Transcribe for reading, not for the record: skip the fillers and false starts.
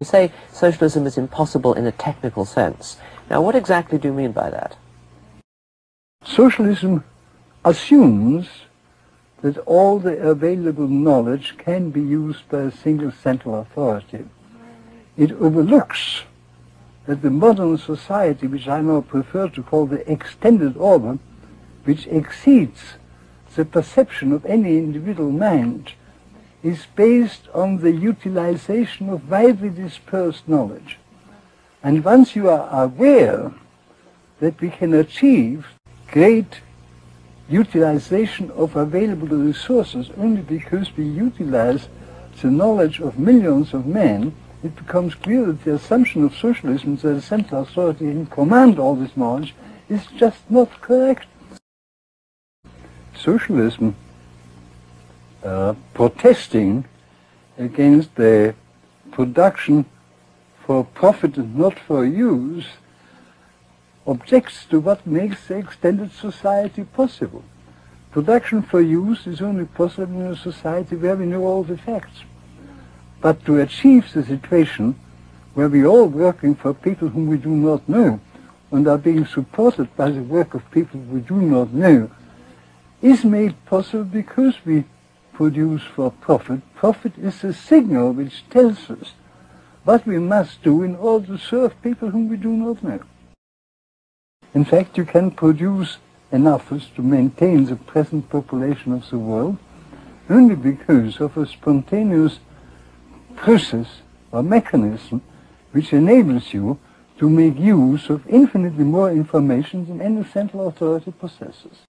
You say socialism is impossible in a technical sense. Now, what exactly do you mean by that? Socialism assumes that all the available knowledge can be used by a single central authority. It overlooks that the modern society, which I now prefer to call the extended order, which exceeds the perception of any individual mind, is based on the utilization of widely dispersed knowledge. And once you are aware that we can achieve great utilization of available resources only because we utilize the knowledge of millions of men, it becomes clear that the assumption of socialism that a central authority can command all this knowledge is just not correct. Socialism, protesting against the production for profit and not for use, objects to what makes the extended society possible. Production for use is only possible in a society where we know all the facts. But to achieve the situation where we are all working for people whom we do not know and are being supported by the work of people we do not know is made possible because we produce for profit. Profit is a signal which tells us what we must do in order to serve people whom we do not know. In fact, you can produce enough to maintain the present population of the world only because of a spontaneous process or mechanism which enables you to make use of infinitely more information than any central authority possesses.